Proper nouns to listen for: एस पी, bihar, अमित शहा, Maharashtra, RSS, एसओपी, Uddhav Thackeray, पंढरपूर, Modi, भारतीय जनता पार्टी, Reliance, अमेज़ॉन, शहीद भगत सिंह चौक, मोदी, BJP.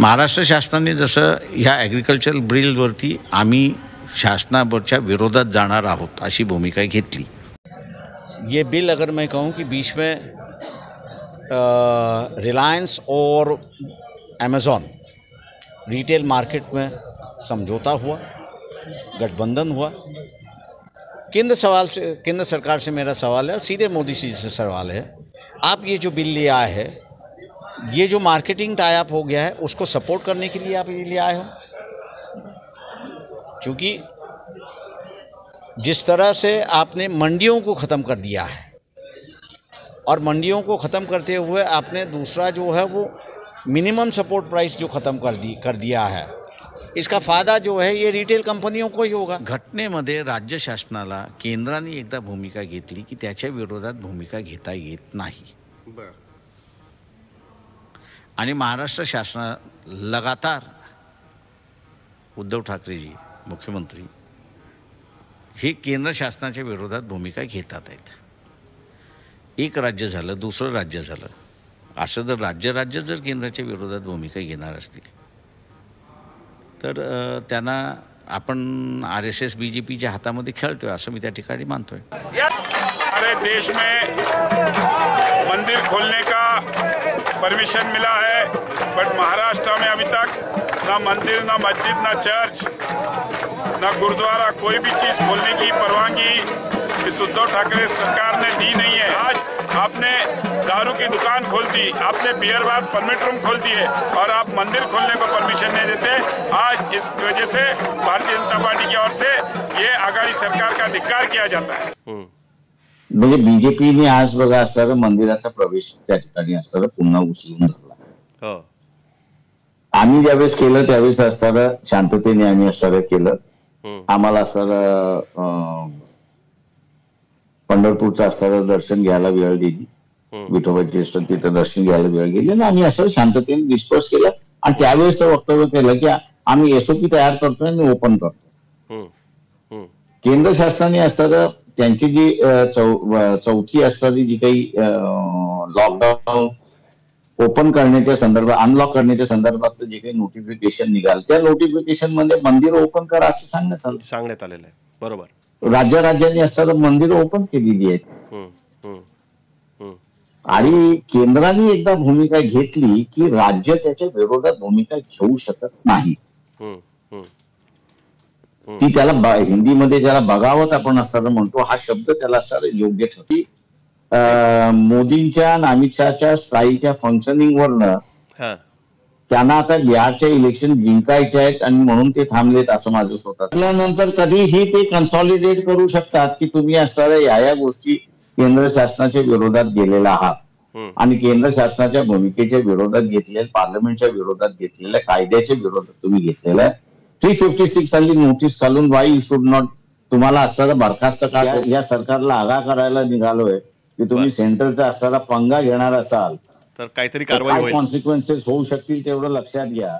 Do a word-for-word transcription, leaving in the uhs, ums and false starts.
महाराष्ट्र शासनाने जसं ह्या ॲग्रिकल्चर बिलवरती आम्ही शासनाच्या विरोधात जाणार आहोत अशी भूमिका घेतली। ये बिल अगर मैं कहूँ कि बीच में रिलायंस और अमेज़ॉन रिटेल मार्केट में समझौता हुआ, गठबंधन हुआ। केंद्र सवाल से केंद्र सरकार से मेरा सवाल है, सीधे मोदी जी से सवाल है, आप ये जो बिल ले आए हैं, ये जो मार्केटिंग टाई अप हो गया है उसको सपोर्ट करने के लिए आप ये ले आए हो? क्योंकि जिस तरह से आपने मंडियों को ख़त्म कर दिया है और मंडियों को ख़त्म करते हुए आपने दूसरा जो है वो मिनिमम सपोर्ट प्राइस जो ख़त्म कर दी कर दिया है, इसका फायदा जो है ये रिटेल कंपनियों को ही होगा। घटनेमध्ये राज्य शासनाला केंद्राने एकदा भूमिका घेतली की त्याच्या विरोधात भूमिका घेता येत नाही आणि महाराष्ट्र शासना लगातार उद्धव ठाकरेजी मुख्यमंत्री हे केंद्र शासनाच्या विरोधात भूमिका घेतात आहेत। एक राज्य झालं, दुसरं राज्य झालं, असं जर राज्य राज्य जर केंद्राच्या विरोधात भूमिका घेणार असतील तर त्यांना आपण आर एस एस बीजेपी च्या हातामध्ये खेळतोय असं मी त्या ठिकाणी मानतोय। अरे देश में मंदिर खोलने का परमिशन मिला है बट महाराष्ट्र में अभी तक ना मंदिर ना मस्जिद ना चर्च ना गुरुद्वारा कोई भी चीज खोलने की परवानगी इस उद्धव ठाकरे सरकार ने दी नहीं है। आज आपने दारू की दुकान खोल दी, आपने बियर बार परमिट रूम खोल दिए और आप मंदिर खोलने को परमिशन नहीं देते। आज इस वजह से भारतीय जनता पार्टी की ओर से ये आघाड़ी सरकार का धिक्कार किया जाता है। म्हणजे बीजेपी ने आज बघा असताना मंदिराचा प्रवेश त्या ठिकाणी असताना पुन्हा उचलून धरला। हो, आम्ही ज्यावेळेस केलं त्यावेळेस असताना शांततेने आम्ही असताना केलं। आम्हाला असताना पंढरपूरचं असताना दर्शन घ्यायला वेळ गेली, विठोबाची इष्टन तिथं दर्शन घ्यायला वेळ गेली आणि आम्ही असं शांततेने डिस्कस केलं आणि त्यावेळेस वक्तव्य केलं की आम्ही एसओपी तयार करतोय आणि ओपन करतोय। केंद्र शासनाने असताना त्यांची जी चौथी असताना जी काही लॉकडाऊन ओपन करण्याच्या संदर्भात अनलॉक करण्याच्या संदर्भातलं जे काही नोटिफिकेशन निघालं त्या नोटिफिकेशन मध्ये मंदिर ओपन करा असं सांगण्यात आलं सांगण्यात आलेलं आहे। बरोबर, राज्य राज्यांनी असं मंदिर ओपन केलेली आहेत आणि केंद्राने एकदा भूमिका घेतली की राज्य त्याच्या विरोधात भूमिका घेऊ शकत नाही। ती त्याला हिंदीमध्ये ज्याला बगावत आपण असं म्हणतो हा शब्द त्याला असं योग्य ठरतो। मोदींच्या आणि अमित शहाच्या स्टाईलच्या फंक्शनिंग वरनं त्यांना आता बिहारच्या इलेक्शन जिंकायचे आहेत आणि म्हणून ते थांबलेत असं माझं स्वतः। त्यानंतर कधीही ते कन्सॉलिडेट करू शकतात की तुम्ही असणाऱ्या या या गोष्टी केंद्र शासनाच्या विरोधात गेलेला आहात आणि केंद्र शासनाच्या भूमिकेच्या विरोधात घेतलेल्या पार्लमेंटच्या विरोधात घेतलेल्या कायद्याच्या विरोधात तुम्ही घेतलेला थ्री फिफ्टी सिक्स साली नोटीस चालून वाय यू शुड नॉट तुम्हाला असणारा बरखास्त का या सरकारला आगा करायला निघालोय की तुम्ही सेंटरचा असणारा पंगा घेणार असाल तर काहीतरी कारवाई होईल, कॉन्सिक्वेन्सेस होऊ शकतील तेवढं लक्षात घ्या।